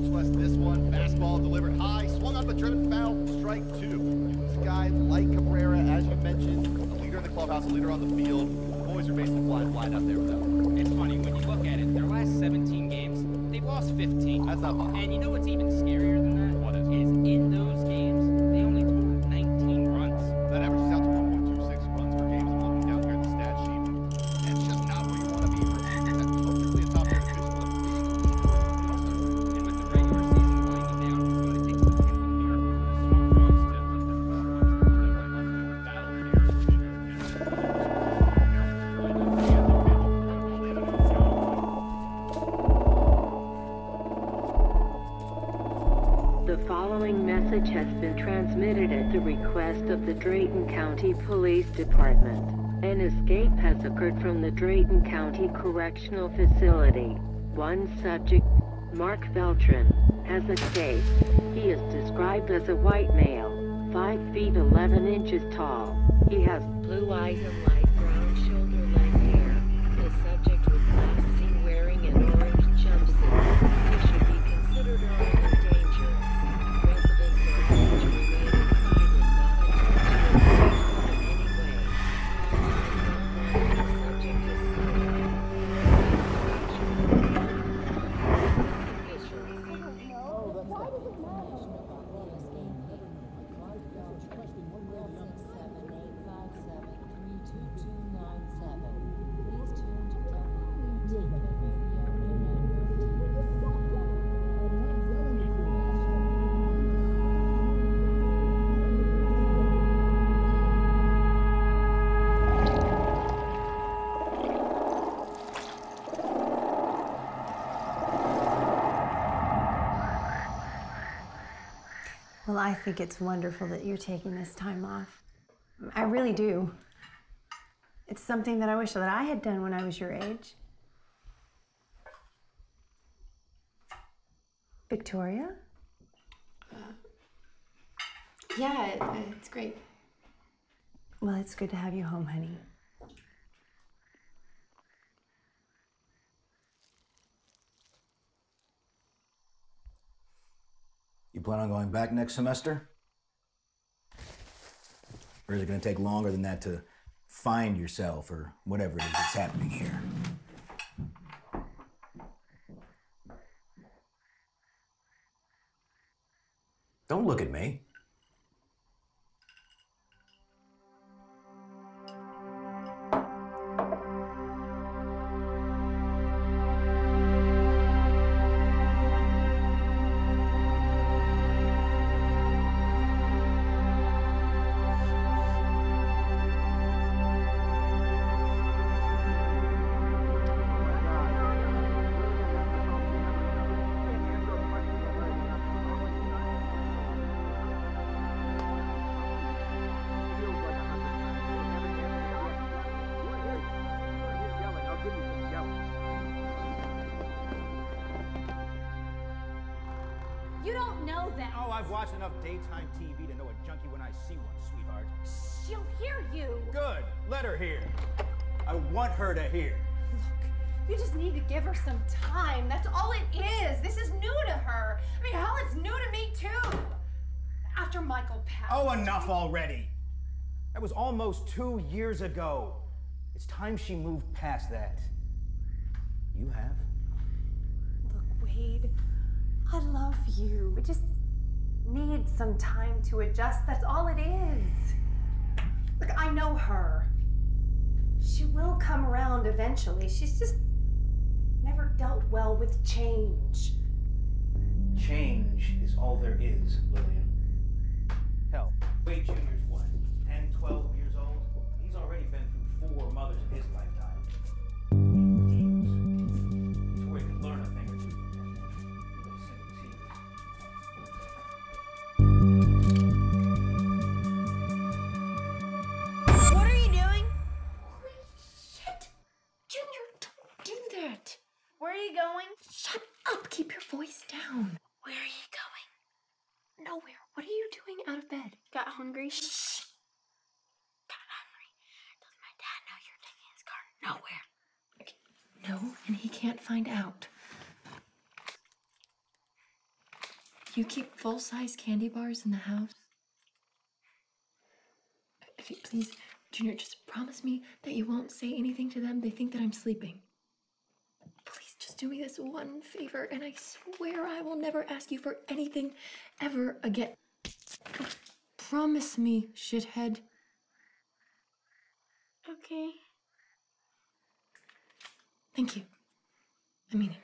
much less this one. Fastball delivered high, swung up, but driven foul, strike two. This guy, like Cabrera, as you mentioned, a leader in the clubhouse, a leader on the field. The boys are basically flying out there with that one. It's funny, when you look at it, their last 17 games, they've lost 15. That's not fun. And you know what's even scarier than that? What is it? Is in those games, they only totaled 19 runs. That averages out to 1.26 runs per game. I'm looking down here at the stat sheet. That's just not what you want to be. That's totally a top of the division. And with the regular season winding down, it's going to take some hit from here for the Swamp Frogs to run the battle here. The following message has been transmitted at the request of the Drayton County Police Department. An escape has occurred from the Drayton County Correctional Facility. One subject, Mark Veltran, has escaped. He is described as a white male, 5 feet 11 inches tall. He has blue eyes and light brown shoulder-length hair. The subject was last seen wearing an orange jumpsuit. He should be considered already dangerous. Residents are urged to remain inside and not attempt to escape in any way. All signs online, the subject is silent. Well, I think it's wonderful that you're taking this time off. I really do. It's something that I wish that I had done when I was your age. Victoria? Yeah, it's great. Well, it's good to have you home, honey. You plan on going back next semester? Or is it going to take longer than that to find yourself or whatever it is that's happening here? Don't look at me. Oh, I've watched enough daytime TV to know a junkie when I see one, sweetheart. She'll hear you. Good. Let her hear. I want her to hear. Look, you just need to give her some time. That's all it is. This is new to her. I mean, hell, it's new to me, too. After Michael passed. Oh, enough already. That was almost 2 years ago. It's time she moved past that. You have? Look, Wade, I love you. We just need some time to adjust. That's all it is. Look, I know her. She will come around eventually. She's just never dealt well with change. Change is all there is, Lillian. Hell, Wade Jr.'s what? 10, 12 years old? He's already been through 4 mothers in his lifetime. Hungry? Shh. Got hungry. Does my dad know you're taking his car nowhere? No, and he can't find out. You keep full-size candy bars in the house? If you please, Junior, just promise me that you won't say anything to them. They think that I'm sleeping. Please just do me this one favor, and I swear I will never ask you for anything ever again. Promise me, shithead. Okay. Thank you. I mean it.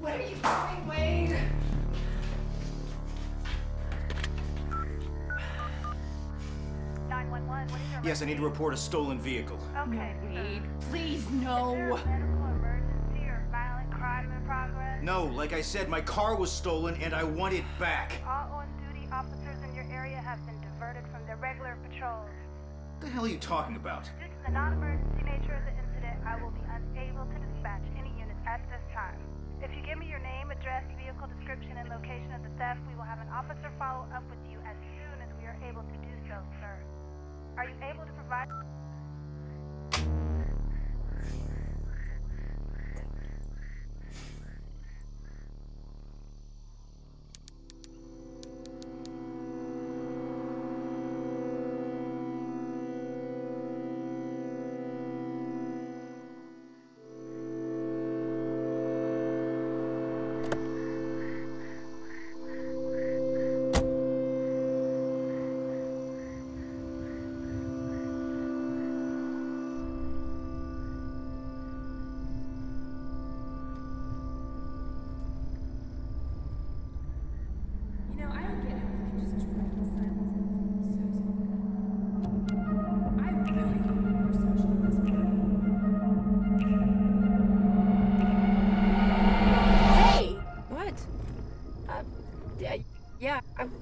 What are you doing, Wade? Yes, I need to report a stolen vehicle. Okay, Wade. Please, no. No, like I said, my car was stolen and I want it back. All on-duty officers in your area have been diverted from their regular patrols. What the hell are you talking about? Due to the non-emergency nature of the incident, I will be unable to dispatch any units at this time. If you give me your name, address, vehicle description, and location of the theft, we will have an officer follow up with you as soon as we are able to do so, sir. Are you able to provide...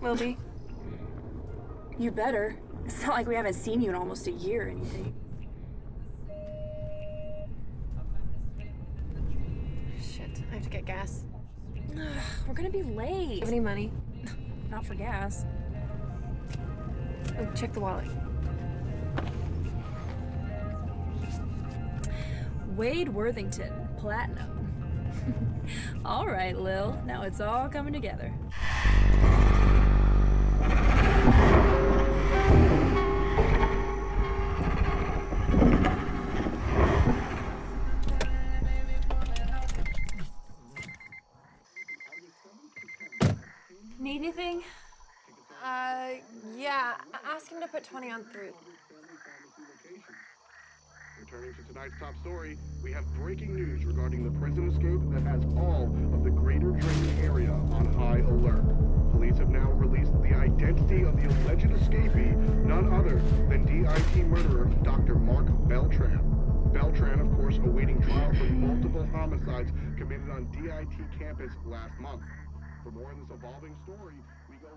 Will be. You better. It's not like we haven't seen you in almost a year or anything. Shit, I have to get gas. We're gonna be late. Do you have any money? Not for gas. Oh, check the wallet. Wade Worthington, platinum. All right, Lil. Now it's all coming together. Need anything? Yeah. Ask him to put 20 on through. Returning to tonight's top story, we have breaking news regarding the prison escape that has all of the greater Drayton area on high alert. Police have now released the identity of the alleged escapee, none other than D.I.T. murderer Dr. Mark Beltran. Beltran, of course, awaiting trial for multiple homicides committed on D.I.T. campus last month. For more on this evolving story, we go...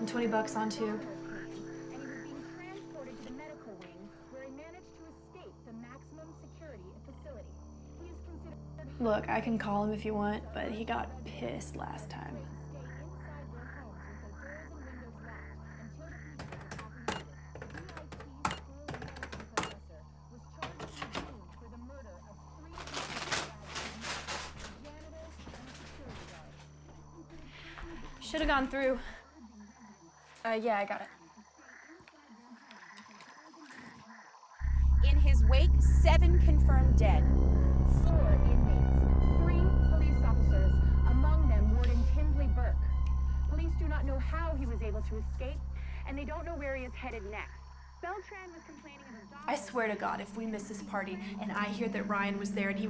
And $20 on too. And he was being transported to the medical Predator Wing, where he managed to escape the maximum security facility. He is considered... Look, I can call him if you want, but he got pissed last time. Should have gone through. Yeah, I got it. In his wake, 7 confirmed dead. 4 inmates, 3 police officers, among them Warden Tindley Burke. Police do not know how he was able to escape, and they don't know where he is headed next. Beltran was complaining of his dog. I swear to God, if we miss this party and I hear that Ryan was there and he...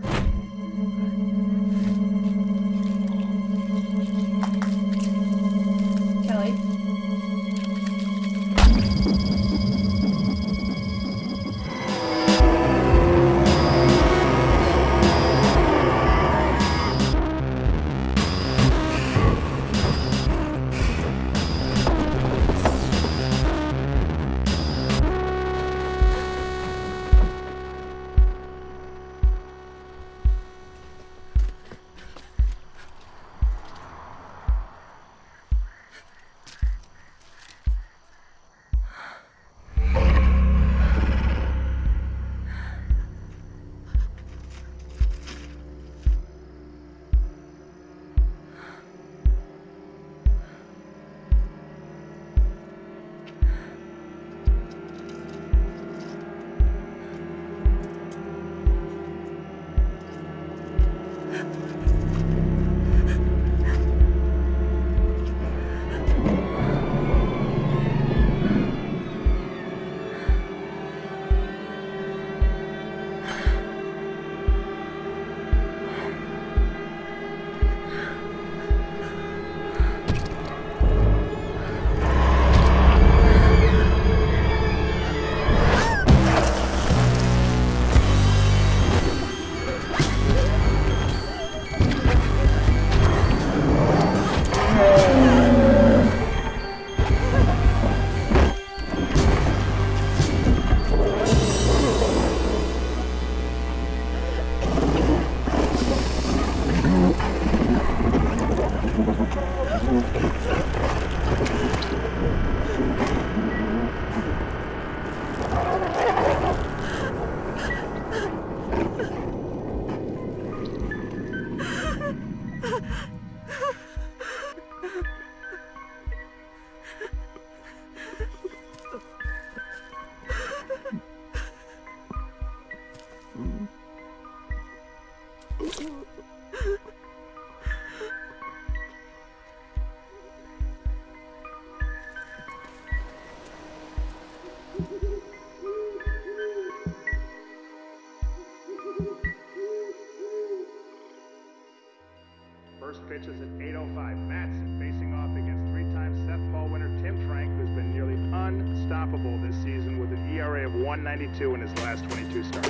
Pitch is at 8:05. Matt's facing off against three-time Seth Paul winner Tim Frank, who's been nearly unstoppable this season with an ERA of 1.92 in his last 22 starts.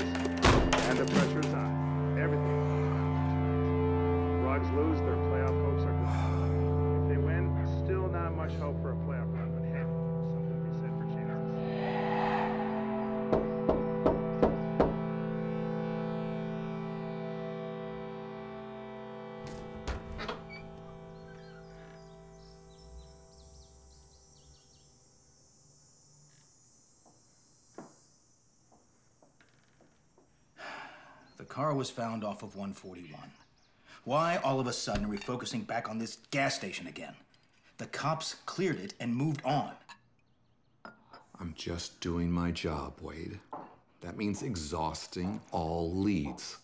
And the pressure's on. Everything. Frogs lose, their playoff hopes are gone. If they win, still not much hope for a playoff run, but hey, something to be said for chances. The car was found off of 141. Why all of a sudden are we focusing back on this gas station again? The cops cleared it and moved on. I'm just doing my job, Wade. That means exhausting all leads.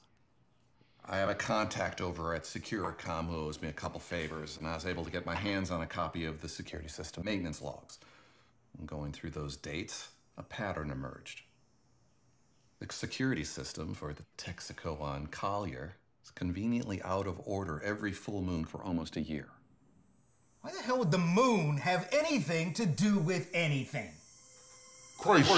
I have a contact over at SecureCom who owes me a couple favors, and I was able to get my hands on a copy of the security system maintenance logs. And going through those dates, a pattern emerged. The security system for the Texacoan Collier is conveniently out of order every full moon for almost a year. Why the hell would the moon have anything to do with anything? Crazy.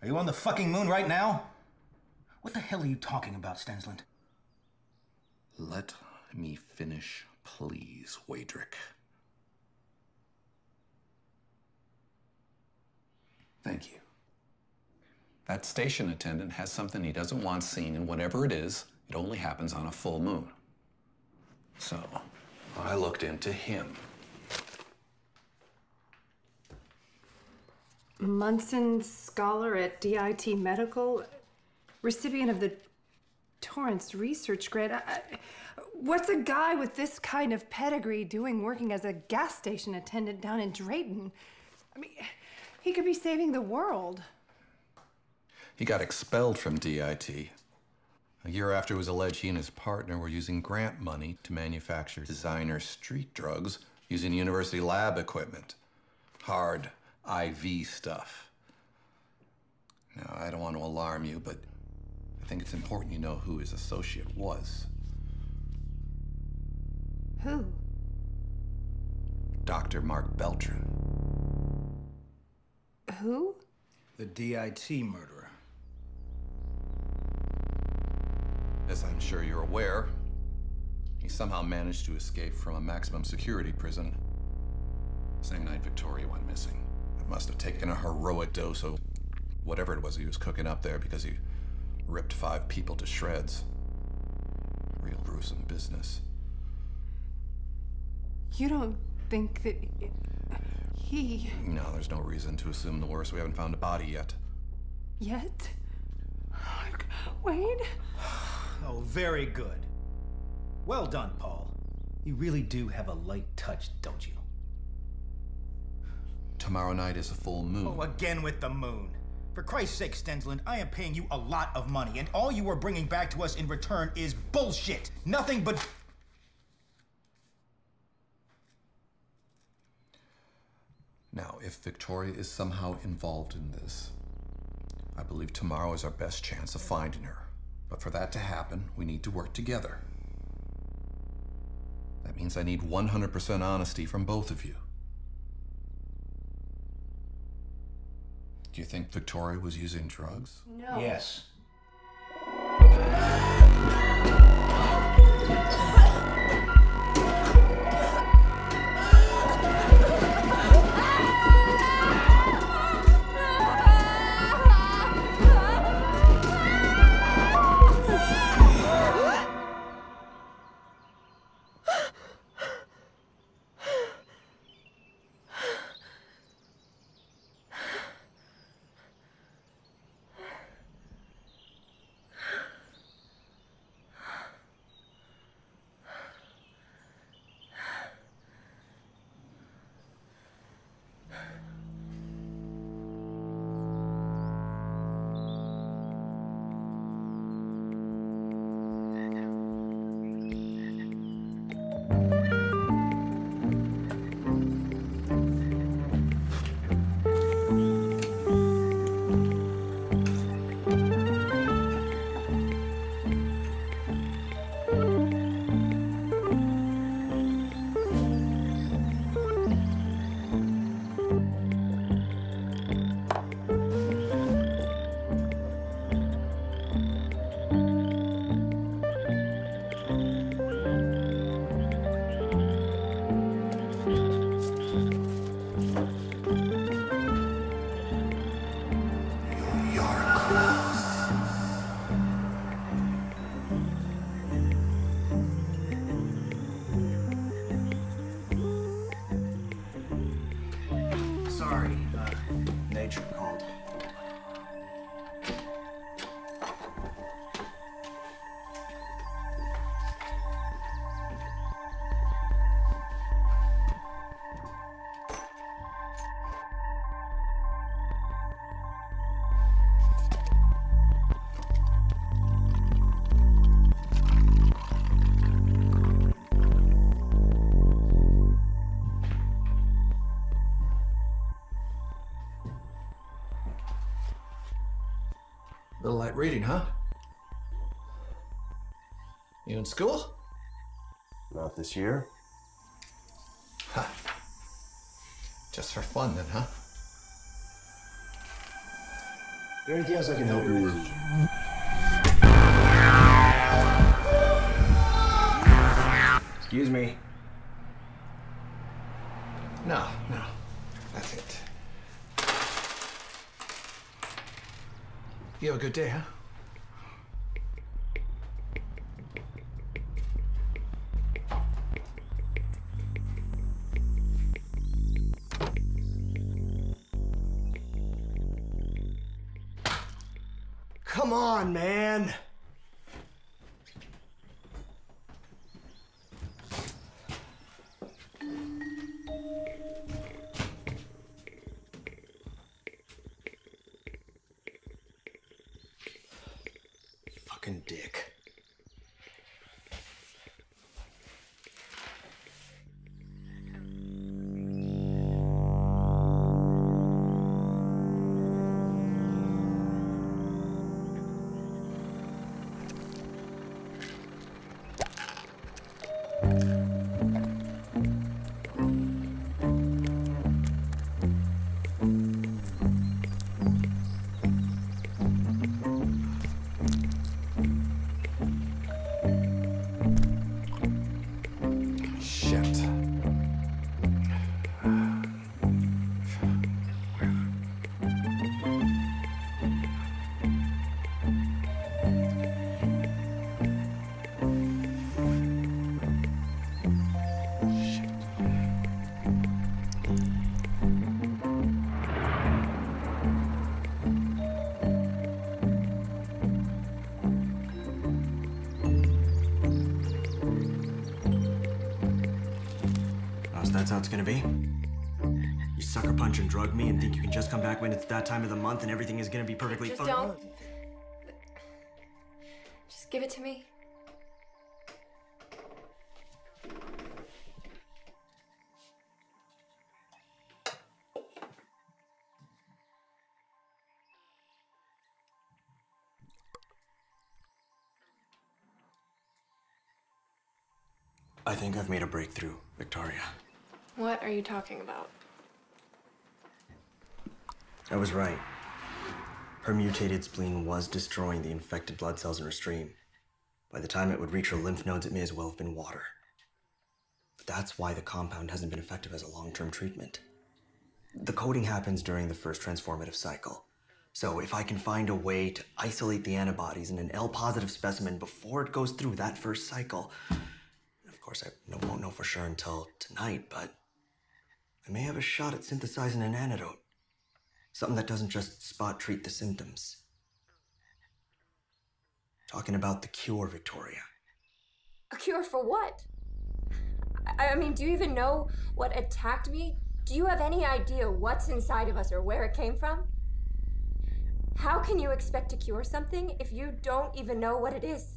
Are you on the fucking moon right now? What the hell are you talking about, Stensland? Let me finish, please, Weydrick. Thank you. That station attendant has something he doesn't want seen, and whatever it is, it only happens on a full moon. So, I looked into him. Munson Scholar at D.I.T. Medical, recipient of the Torrance Research Grant. What's a guy with this kind of pedigree doing working as a gas station attendant down in Drayton? I mean, he could be saving the world. He got expelled from D.I.T. A year after it was alleged he and his partner were using grant money to manufacture designer street drugs using university lab equipment. Hard IV stuff. Now, I don't want to alarm you, but I think it's important you know who his associate was. Who? Dr. Mark Beltran. Who? The D.I.T. murderer. As I'm sure you're aware, he somehow managed to escape from a maximum security prison. Same night Victoria went missing. It must have taken a heroic dose of whatever it was he was cooking up there, because he ripped 5 people to shreds. Real gruesome business. You don't think that he... No, there's no reason to assume the worst. We haven't found a body yet. Yet? Wade? Oh, very good. Well done, Paul. You really do have a light touch, don't you? Tomorrow night is a full moon. Oh, again with the moon. For Christ's sake, Stensland, I am paying you a lot of money, and all you are bringing back to us in return is bullshit. Nothing but... Now, if Victoria is somehow involved in this, I believe tomorrow is our best chance of finding her. But for that to happen, we need to work together. That means I need 100% honesty from both of you. Do you think Victoria was using drugs? No. Yes. Little light reading, huh? You in school? Not this year. Ha. Just for fun then, huh? Is there anything else I can help you with? Excuse me. No, no. That's it. You have a good day, huh? Come on, man. Fucking dick. How it's gonna be. You sucker punch and drug me and think you can just come back when it's that time of the month and everything is gonna be perfectly fine. Just don't. Just give it to me. I think I've made a breakthrough, Victoria. What are you talking about? I was right. Her mutated spleen was destroying the infected blood cells in her stream. By the time it would reach her lymph nodes, it may as well have been water. But that's why the compound hasn't been effective as a long-term treatment. The coding happens during the first transformative cycle. So if I can find a way to isolate the antibodies in an L-positive specimen before it goes through that first cycle, of course I won't know for sure until tonight, but I may have a shot at synthesizing an antidote. Something that doesn't just spot treat the symptoms. Talking about the cure, Victoria. A cure for what? I mean, do you even know what attacked me? Do you have any idea what's inside of us or where it came from? How can you expect to cure something if you don't even know what it is?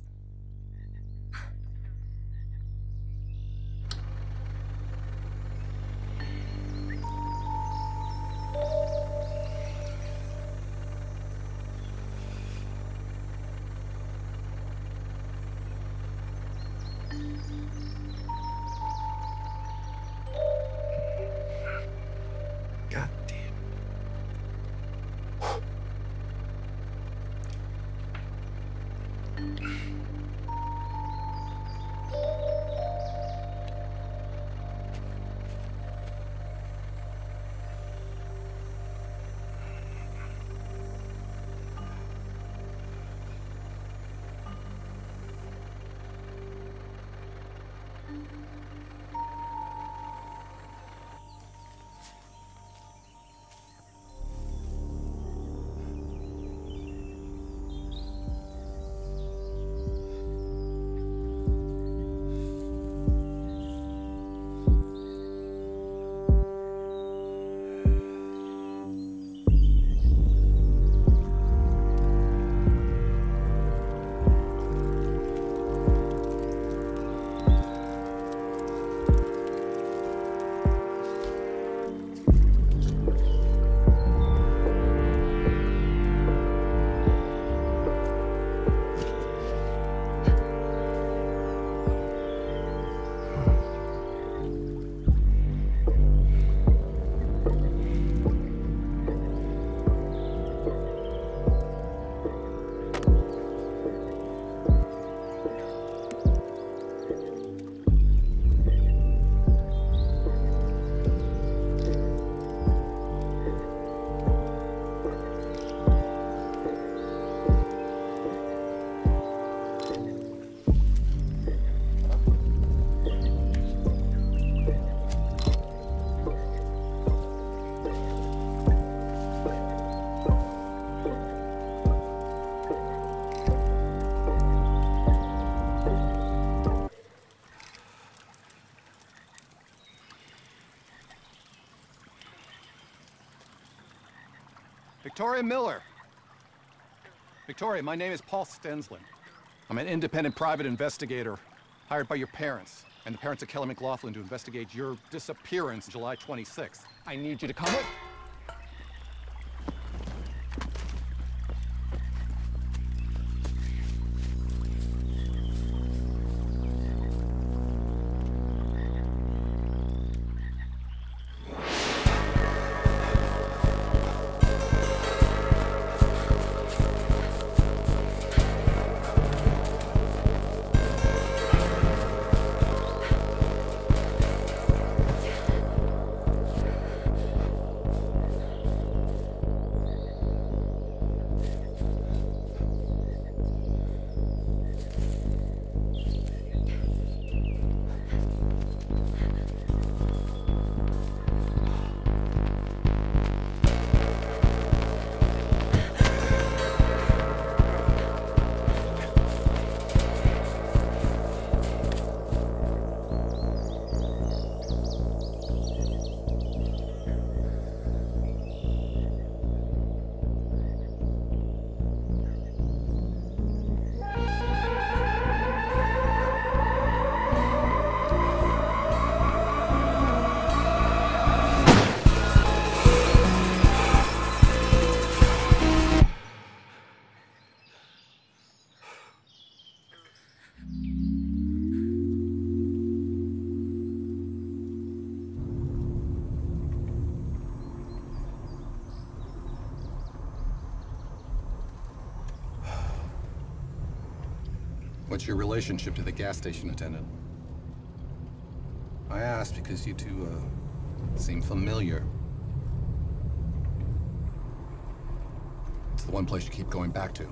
Victoria Miller. Victoria, my name is Paul Stensland. I'm an independent private investigator hired by your parents and the parents of Kelly McLaughlin to investigate your disappearance July 26th. I need you to come with. What's your relationship to the gas station attendant? I asked because you two, seem familiar. It's the one place you keep going back to.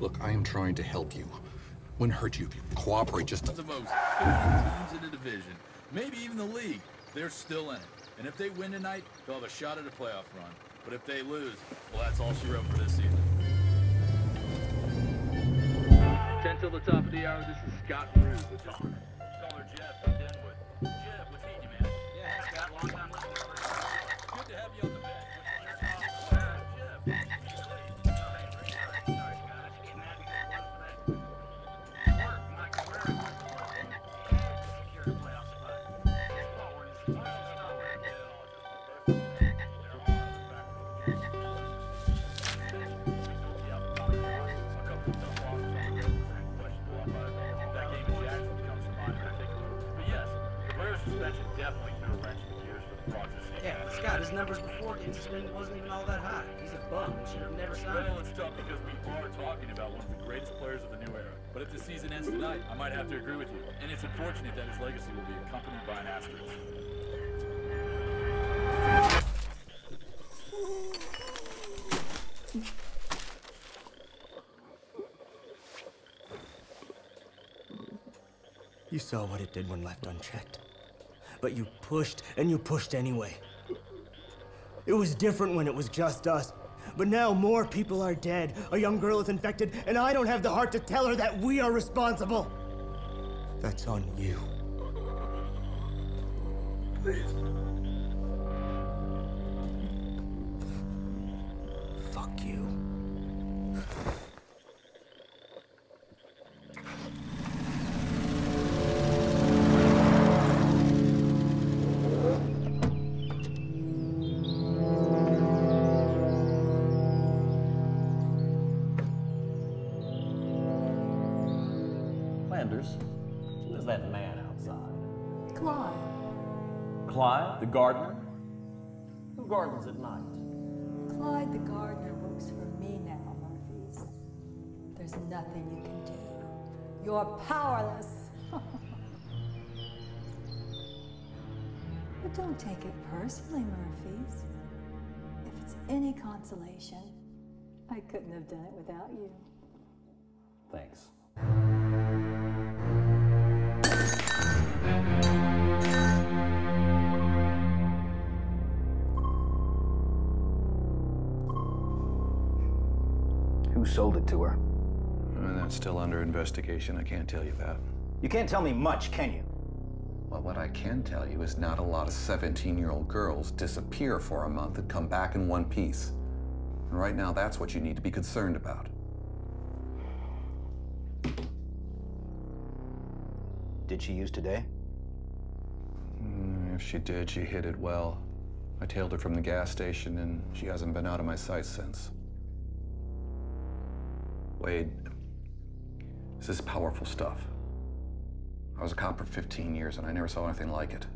Look, I am trying to help you. Wouldn't hurt you if you cooperate just to the most. 15 teams in the division, maybe even the league. They're still in it, and if they win tonight, they'll have a shot at a playoff run. But if they lose, well, that's all she wrote for this season. 10 till the top of the hour, this is Scott Cruz with Dollar Jeff from Denwood. Jeff, what's eating you, man? Yeah, Scott, long time listener. Good to have you on the bench. Wasn't even all that high. He's a bum. We should have never signed him. Well, it's tough because we are talking about one of the greatest players of the new era. But if the season ends tonight, I might have to agree with you. And it's unfortunate that his legacy will be accompanied by an asterisk. You saw what it did when left unchecked. But you pushed, and you pushed anyway. It was different when it was just us. But now more people are dead, a young girl is infected, and I don't have the heart to tell her that we are responsible. That's on you. Please. Fuck you. The gardener? Who gardens at night? Clyde the gardener works for me now, Murphy's. There's nothing you can do. You're powerless. But don't take it personally, Murphy's. If it's any consolation, I couldn't have done it without you. Thanks. Who sold it to her? It's still under investigation. I can't tell you that. You can't tell me much, can you? Well, what I can tell you is not a lot of 17-year-old girls disappear for a month and come back in one piece. And right now, that's what you need to be concerned about. Did she use today? If she did, she hid it well. I tailed her from the gas station, and she hasn't been out of my sight since. Wade, this is powerful stuff. I was a cop for 15 years, and I never saw anything like it.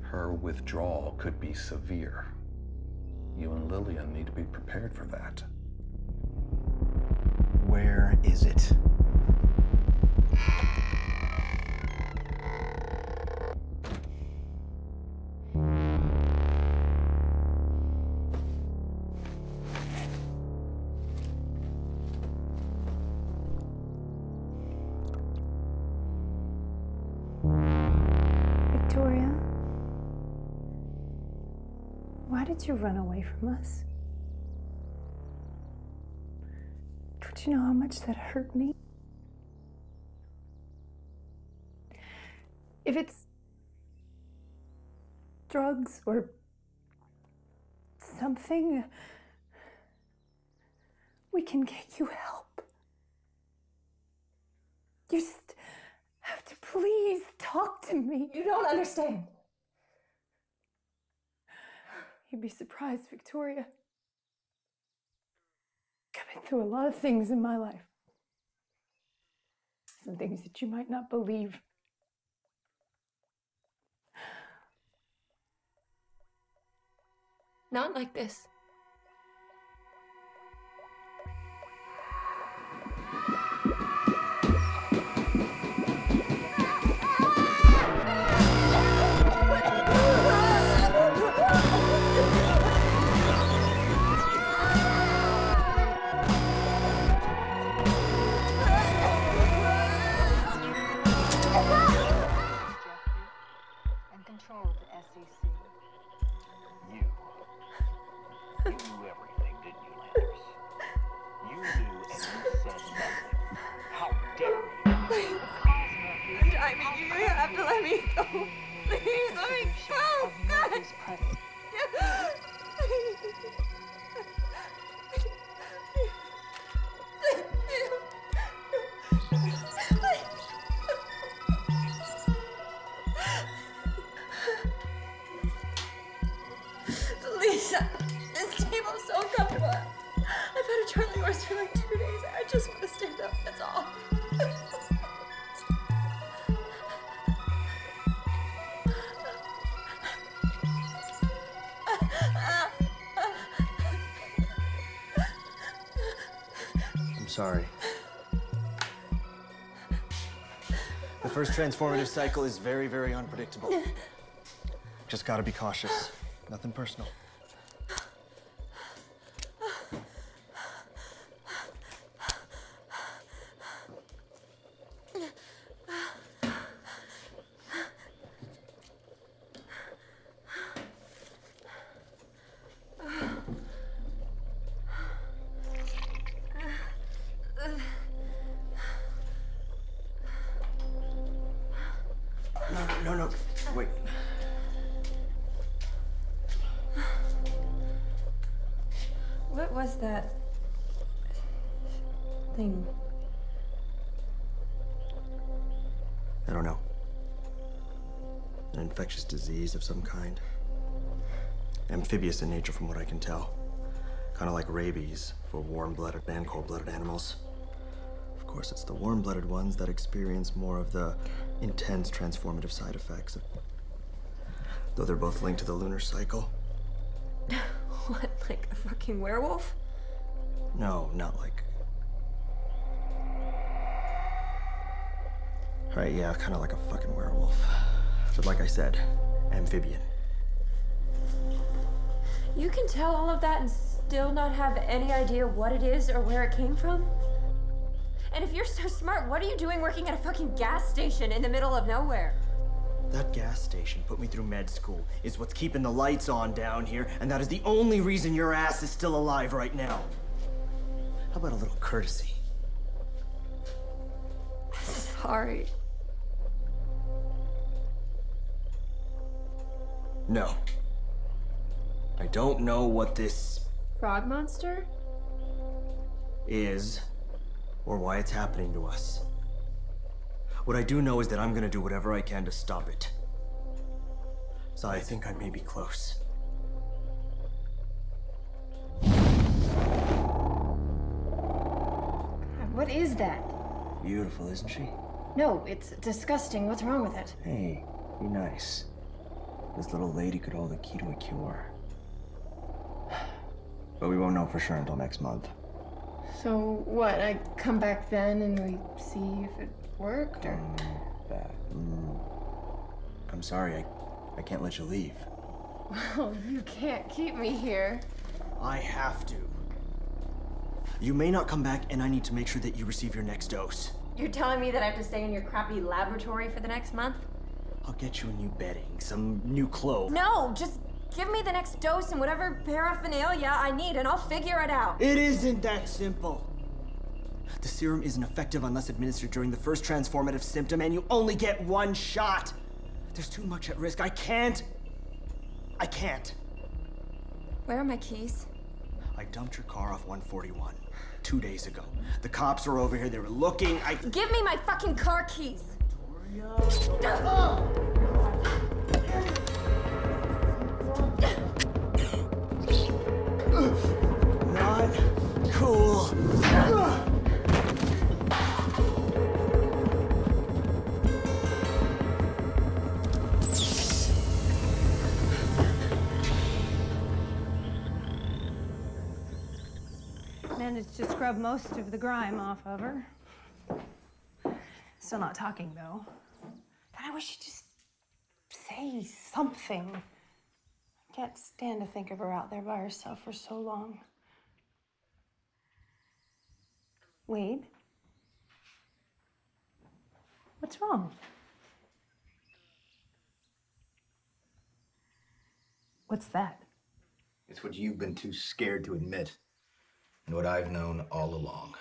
Her withdrawal could be severe. You and Lillian need to be prepared for that. Where is it? You run away from us? Don't you know how much that hurt me? If it's drugs or something, we can get you help. You just have to please talk to me. You don't understand. You'd be surprised, Victoria. I've been through a lot of things in my life. Some things that you might not believe. Not like this. Sorry. The first transformative cycle is very, very unpredictable. Just gotta be cautious. Nothing personal. Disease of some kind. Amphibious in nature from what I can tell. Kind of like rabies for warm-blooded and cold-blooded animals. Of course, it's the warm-blooded ones that experience more of the intense transformative side effects. Though they're both linked to the lunar cycle. What, like a fucking werewolf? No, not like. Right, yeah, kind of like a fucking werewolf. But like I said, amphibian. You can tell all of that and still not have any idea what it is or where it came from? And if you're so smart, what are you doing working at a fucking gas station in the middle of nowhere? That gas station put me through med school, is what's keeping the lights on down here, and that is the only reason your ass is still alive right now. How about a little courtesy? Sorry. No. I don't know what this... frog monster? Is, or why it's happening to us. What I do know is that I'm gonna do whatever I can to stop it. So I think I may be close. God, what is that? Beautiful, isn't she? No, it's disgusting. What's wrong with it? Hey, be nice. This little lady could hold the key to a cure. But we won't know for sure until next month. So what, I come back then and we see if it worked, or? I'm sorry, I can't let you leave. Well, you can't keep me here. I have to. You may not come back, and I need to make sure that you receive your next dose. You're telling me that I have to stay in your crappy laboratory for the next month? I'll get you a new bedding, some new clothes. No, just give me the next dose and whatever paraphernalia I need, and I'll figure it out. It isn't that simple. The serum isn't effective unless administered during the first transformative symptom, and you only get one shot. There's too much at risk. I can't. Where are my keys? I dumped your car off 141 2 days ago. The cops were over here. They were looking. Give me my fucking car keys. Victoria. Not cool. Managed to scrub most of the grime off of her. Still not talking, though. God, I wish you'd just say something. I can't stand to think of her out there by herself for so long. Wade? What's wrong? What's that? It's what you've been too scared to admit, and what I've known all along.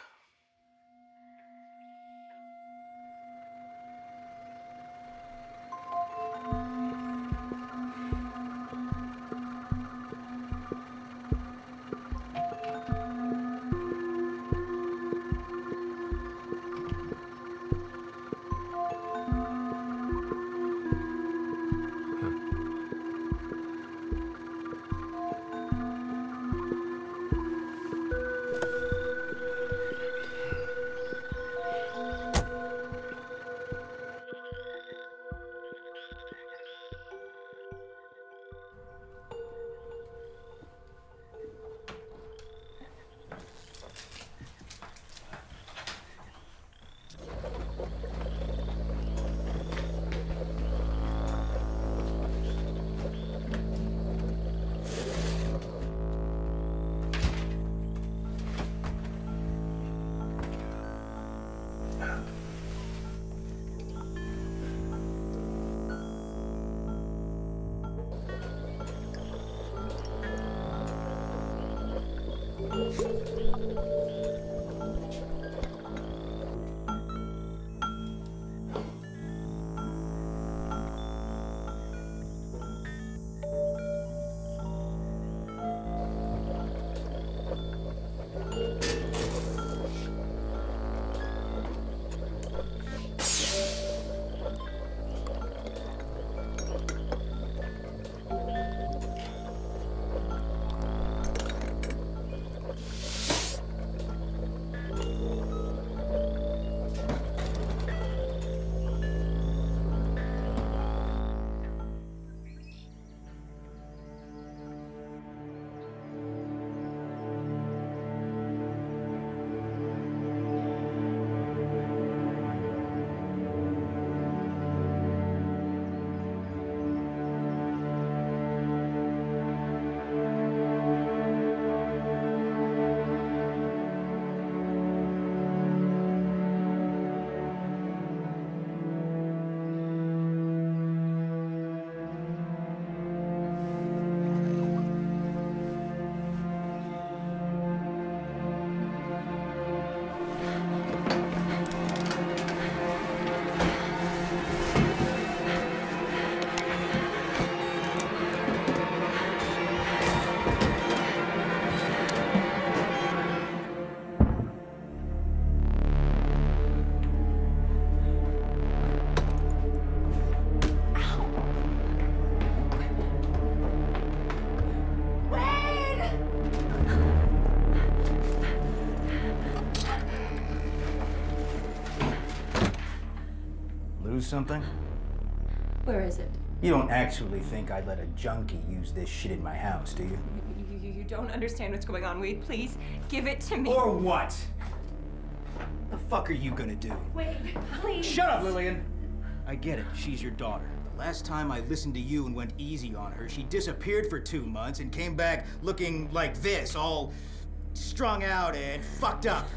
Lose something? Where is it? You don't actually think I'd let a junkie use this shit in my house, do you? You don't understand what's going on, Wade. Please, give it to me. Or what? The fuck are you gonna do? Wade, please. Shut up, Lillian. I get it. She's your daughter. The last time I listened to you and went easy on her, she disappeared for 2 months and came back looking like this, all strung out and fucked up.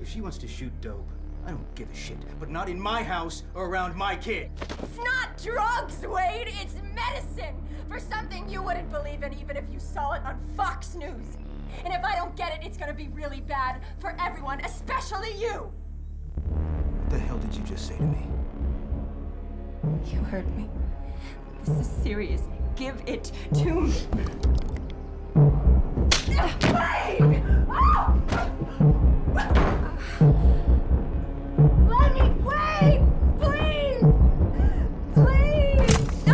If she wants to shoot dope, I don't give a shit, but not in my house or around my kid. It's not drugs, Wade. It's medicine for something you wouldn't believe in even if you saw it on Fox News. And if I don't get it, it's gonna be really bad for everyone, especially you. What the hell did you just say to me? You heard me. This is serious. Give it to me. Wade! Oh! Let me wait! Please! Please!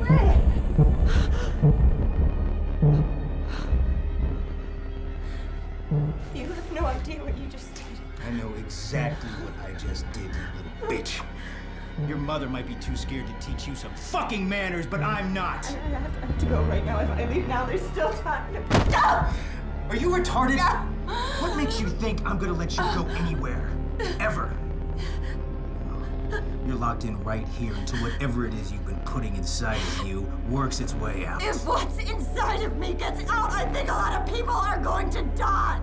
Wait! You have no idea what you just did. I know exactly what I just did, you little bitch. Your mother might be too scared to teach you some fucking manners, but I'm not. I have to go right now. If I leave now, there's still time. No! Are you retarded? No. What makes you think I'm gonna let you go anywhere? Ever. You're locked in right here until whatever it is you've been putting inside of you works its way out. If what's inside of me gets out, I think a lot of people are going to die.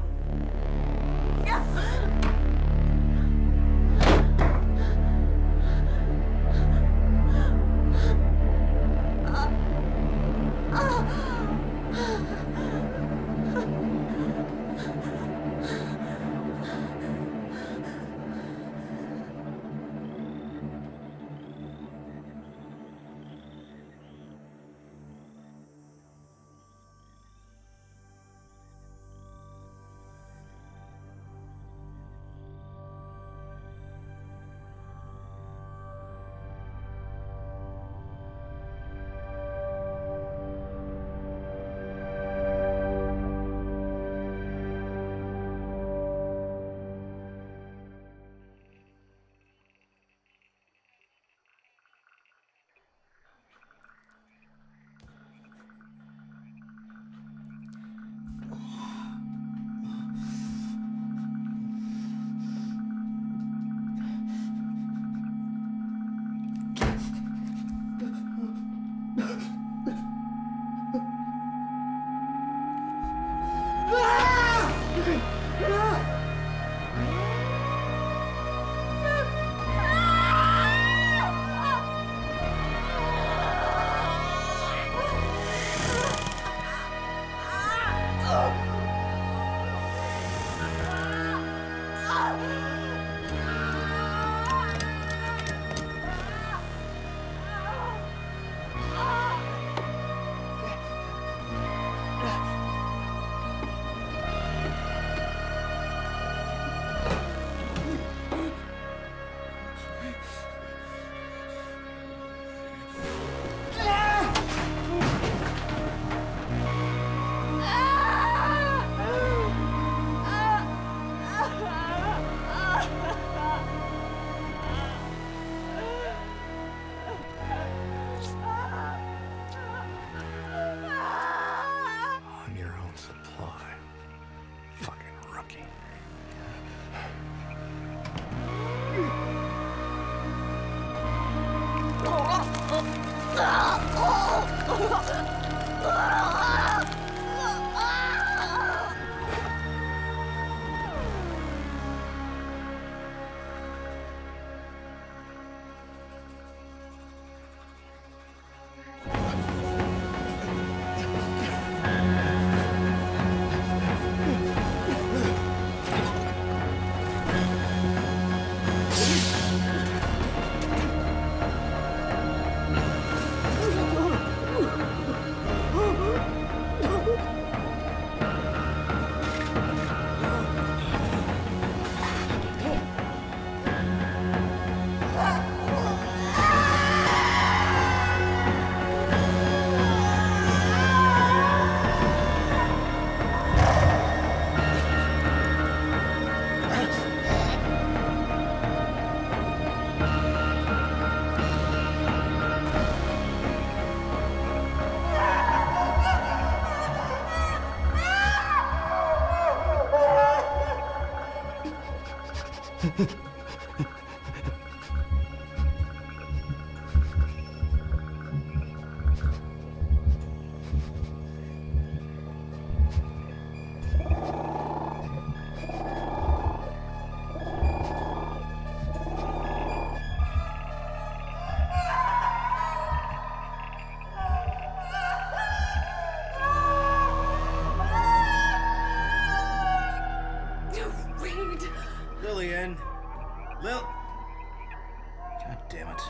God damn it.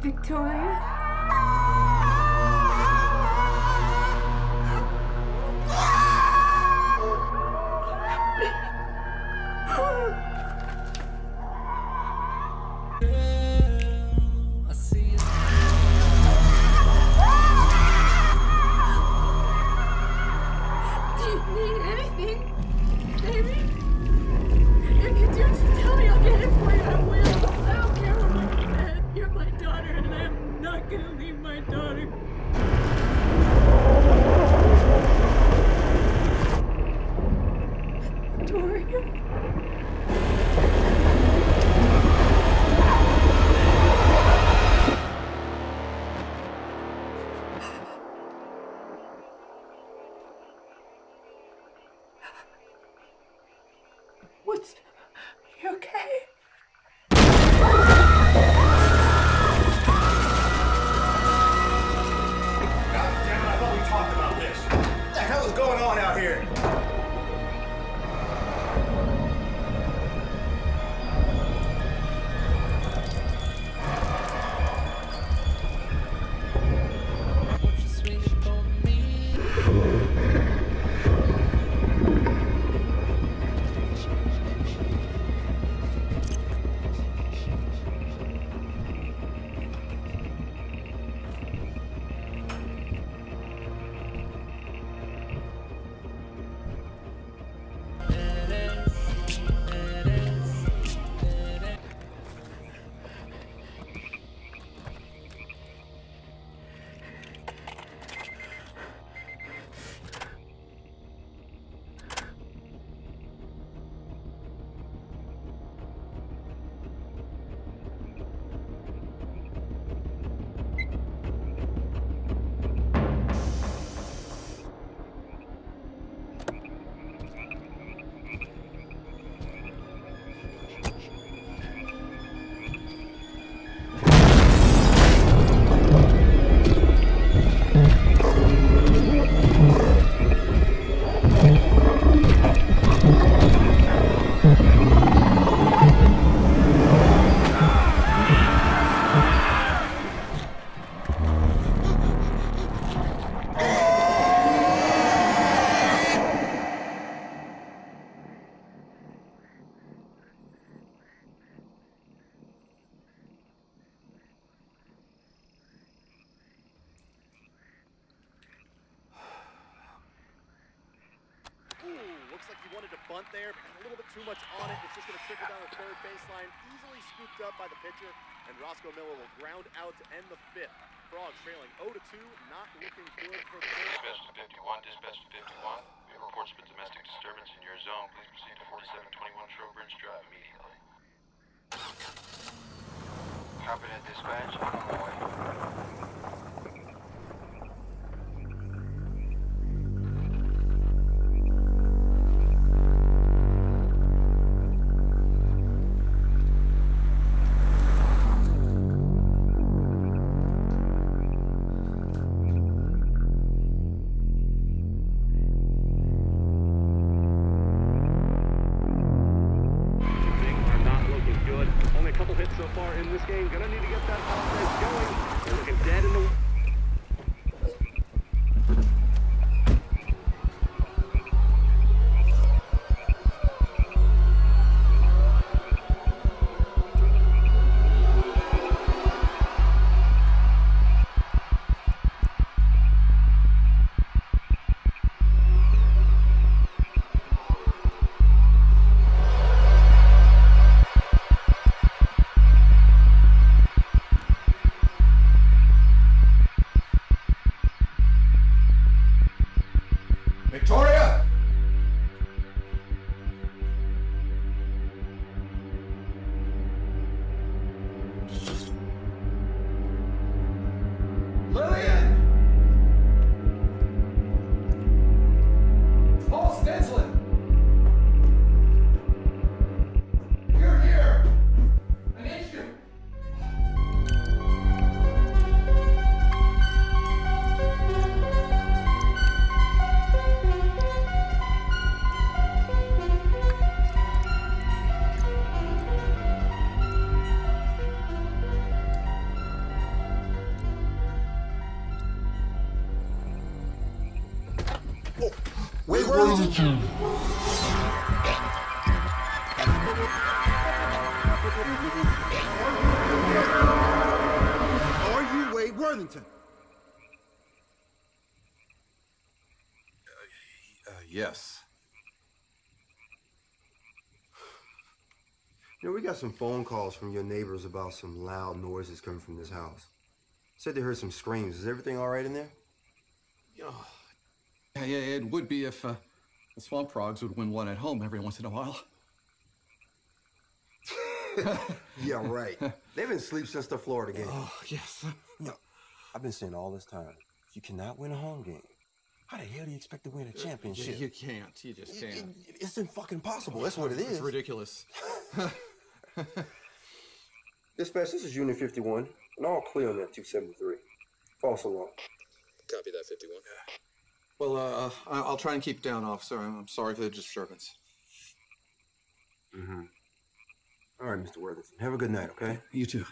Victoria? There, but a little bit too much on it. It's just going to trickle down the third baseline, easily scooped up by the pitcher, and Roscoe Miller will ground out to end the fifth. Frogs trailing 0-2, not looking good for the dispatch to 51, dispatch to 51. We have reports of a domestic disturbance in your zone. Please proceed to 4721 Trowbridge Drive immediately. Copy that, dispatch. On my way. Only a couple hits so far in this game. Gonna need to get that offense going. Wade Worthington. Are you Wade Worthington? Yes. You know, we got some phone calls from your neighbors about some loud noises coming from this house. Said they heard some screams. Is everything all right in there? Oh, yeah, it would be if the Swamp Frogs would win one at home every once in a while. Yeah, right. They've been asleep since the Florida game. Oh, yes. You know, I've been saying all this time, you cannot win a home game. How the hell do you expect to win a championship? You can't. You just can't. It's fucking impossible. That's what it is. It's ridiculous. Dispatch, this is Unit 51. And all clear on that 273. False alarm. Copy that, 51. Well, I'll try and keep down, officer. I'm sorry for the disturbance. Mm-hmm. All right, Mr. Worthington. Have a good night, okay? You too.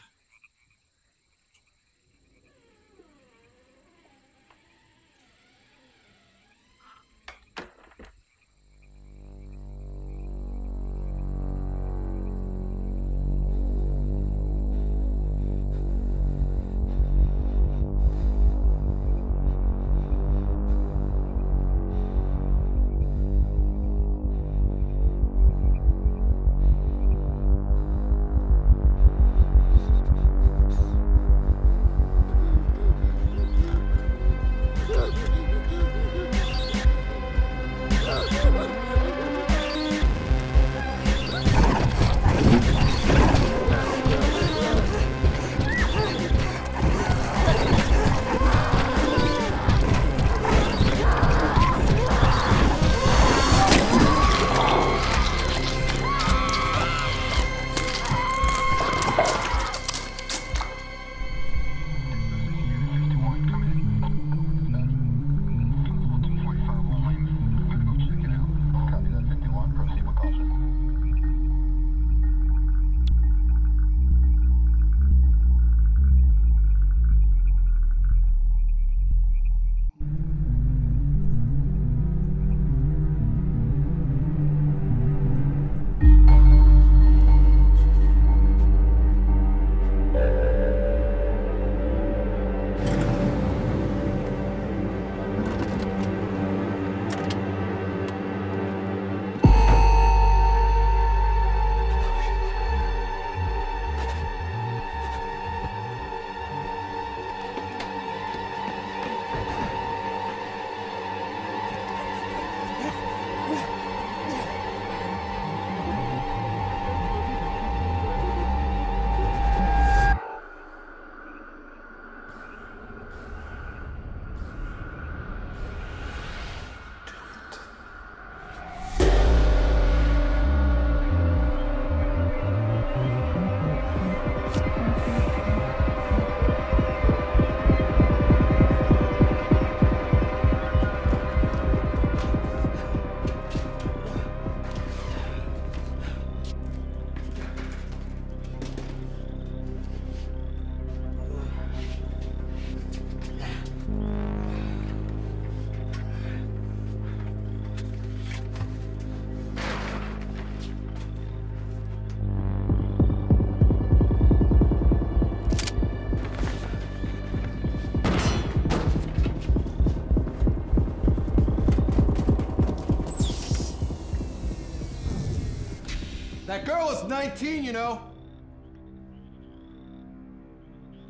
That girl is 19, you know.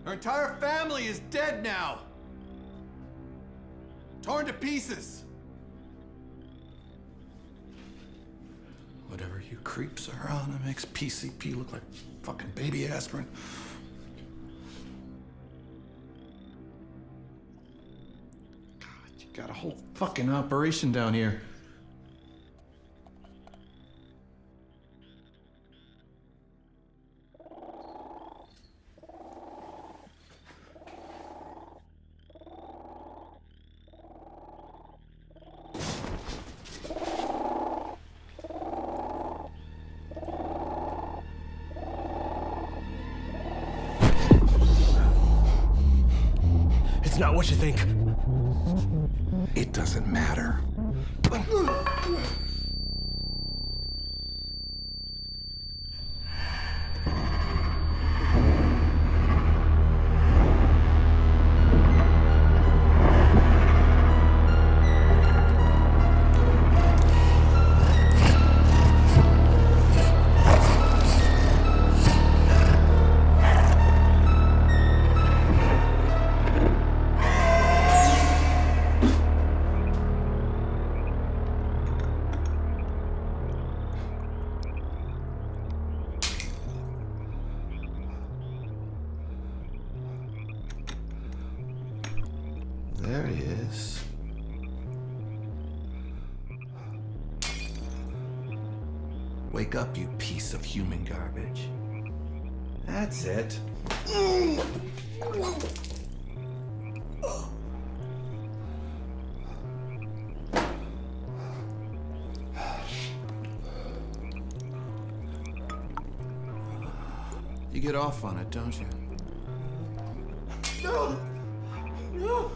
Her entire family is dead now. Torn to pieces. Whatever you creeps are on, it makes PCP look like fucking baby aspirin. God, you got a whole fucking operation down here. It's not what you think. It doesn't matter. McLaughlin. Wake up, you piece of human garbage. That's it. You get off on it, don't you? No! No!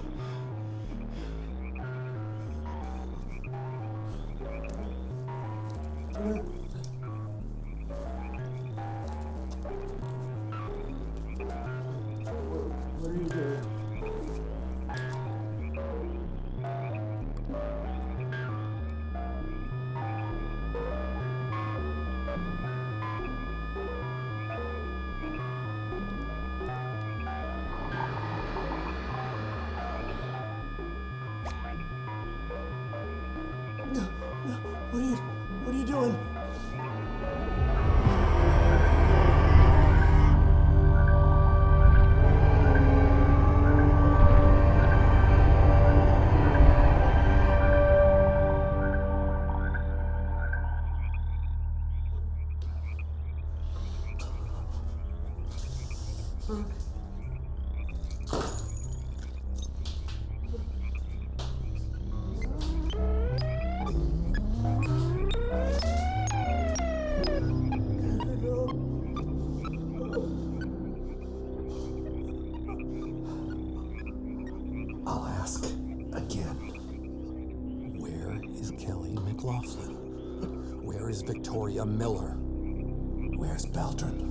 Where is Victoria Miller? Where's Beltran?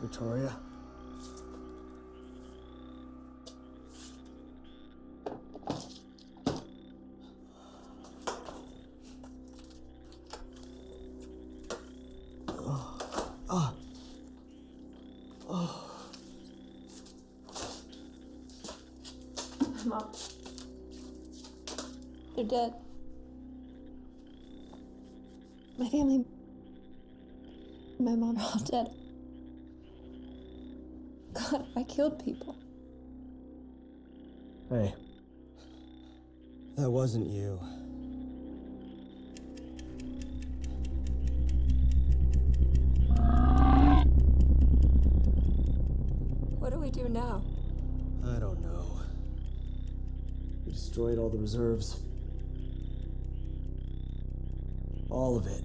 Victoria. Mom, you're dead. My family, my mom are all dead. God, I killed people. Hey, that wasn't you. What do we do now? I don't know. We destroyed all the reserves. All of it.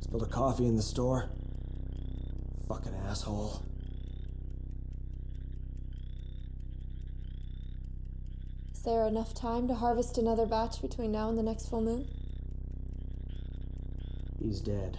Spilled a coffee in the store. Fucking asshole. Is there enough time to harvest another batch between now and the next full moon? He's dead.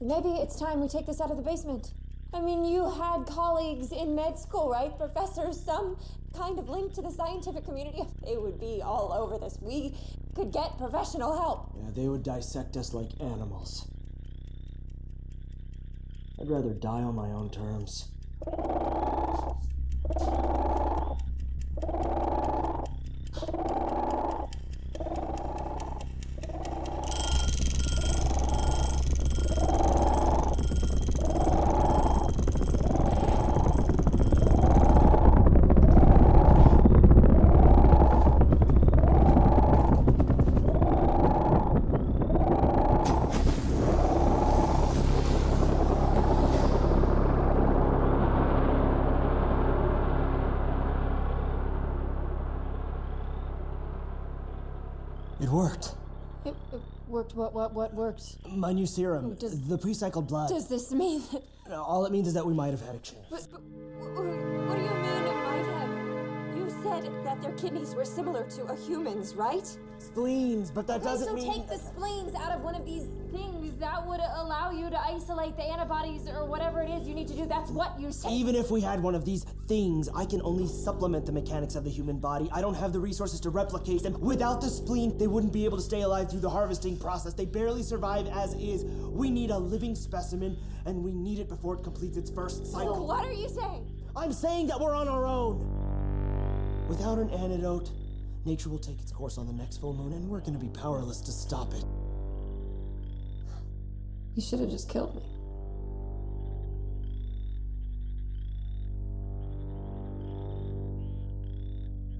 Maybe it's time we take this out of the basement. I mean, you had colleagues in med school, right? Professors, some kind of link to the scientific community. They would be all over this. We could get professional help. Yeah, they would dissect us like animals. I'd rather die on my own terms. It worked. It worked? What worked? My new serum. The pre-cycled blood. Does this mean that... No, all it means is that we might have had a chance. But what do you mean it might have? You said that their kidneys were similar to a human's, right? Spleens, but that doesn't mean... So take the spleens out of one of these things. That would allow you to isolate the antibodies or whatever it is you need to do. That's what you said. Even if we had one of these things, I can only supplement the mechanics of the human body. I don't have the resources to replicate them. Without the spleen, they wouldn't be able to stay alive through the harvesting process. They barely survive as is. We need a living specimen, and we need it before it completes its first cycle. So what are you saying? I'm saying that we're on our own. Without an antidote, nature will take its course on the next full moon, and we're going to be powerless to stop it. You should have just killed me.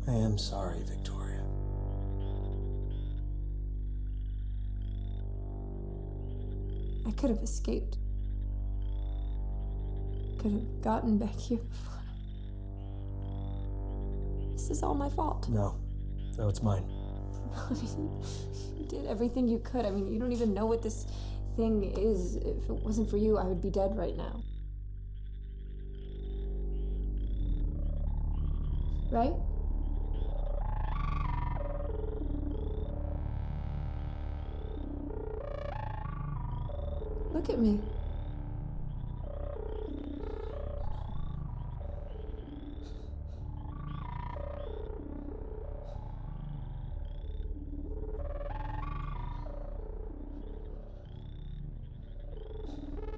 I am sorry, Victoria. I could have escaped. Could have gotten back here before. This is all my fault. No, it's mine. I mean, you did everything you could. I mean, you don't even know what this thing is. If it wasn't for you, I would be dead right now. Right? Look at me.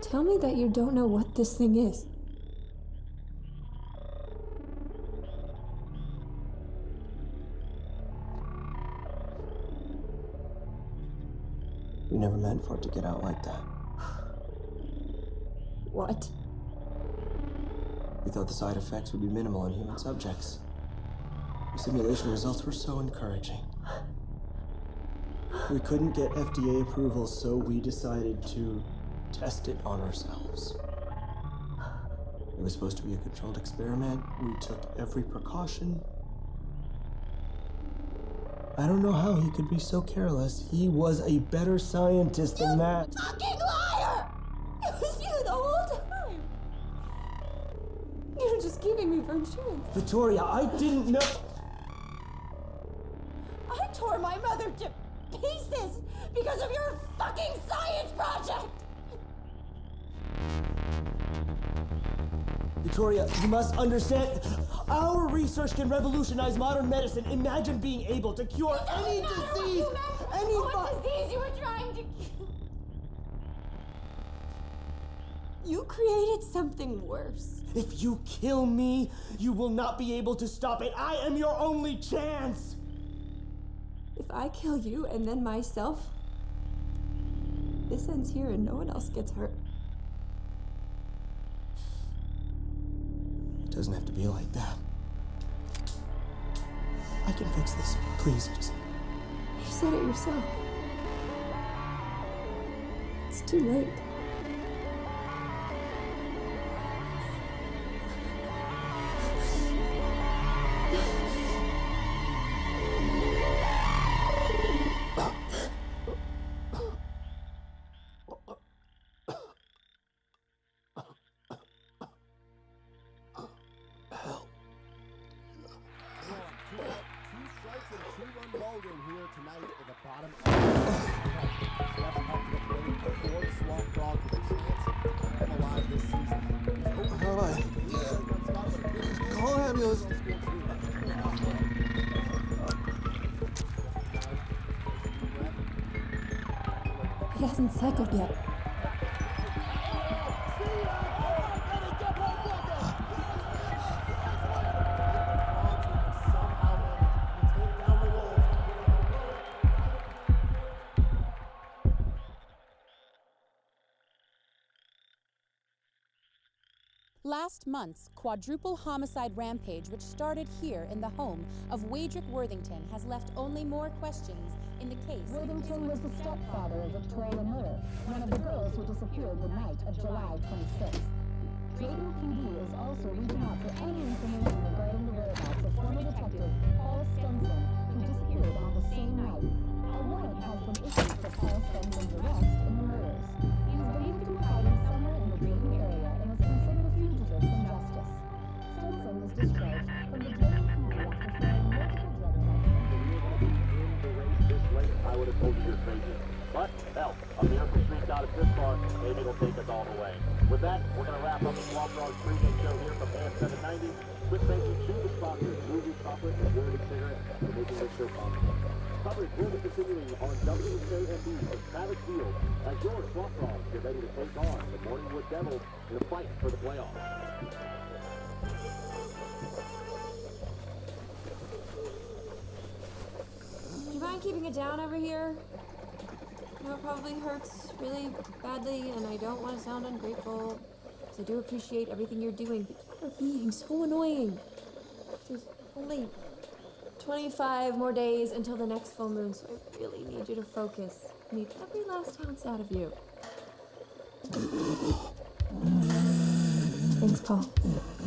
Tell me that you don't know what this thing is. We never meant for it to get out like that. What? We thought the side effects would be minimal in human subjects. The simulation results were so encouraging. We couldn't get FDA approval, so we decided to test it on ourselves. It was supposed to be a controlled experiment. We took every precaution. I don't know how he could be so careless. He was a better scientist than that. You fucking liar! It was you the whole time. You were just keeping me for insurance. Victoria, I didn't know. I tore my mother to pieces because of your Victoria, you must understand, our research can revolutionize modern medicine. Imagine being able to cure any disease, any... What disease you were trying to cure? You created something worse. If you kill me, you will not be able to stop it. I am your only chance. If I kill you and then myself, this ends here and no one else gets hurt. It doesn't have to be like that. I can fix this. Please, just... You said it yourself. It's too late. He hasn't cycled yet. Last month's quadruple homicide rampage, which started here in the home of Wade Worthington, has left only more questions in the case. Worthington was the stepfather of Victoria Miller, one of the girls who disappeared the night of July 26th. Drayton PD is also reaching out for any information regarding the whereabouts of former detective Paul Stenson, who disappeared on the same night. A warrant has been issued for Paul Stenson's arrest in the murders. He was believed to be hiding somewhere in the Drayton area and was considered a fugitive from justice. Stenson was discharged from the Drayton PD after finding multiple drug tests. I would have told you this right. But, hell, a miracle sneaked out of this far, maybe it'll take us all the way. With that, we're going to wrap up the Swamp Frogs pregame show here from AM 790. With thank you to the sponsors, Movie Chocolate and Jordan Cigarettes, for making this show possible. Coverage will be continuing on WSANB of Savage Field as your Swamp Frogs get ready to take on the Morningwood Devil in the fight for the playoffs. Do you mind keeping it down over here? No, it probably hurts really badly, and I don't want to sound ungrateful, because I do appreciate everything you're doing, but you are being so annoying. There's only 25 more days until the next full moon, so I really need you to focus. I need every last ounce out of you. Thanks, Paul.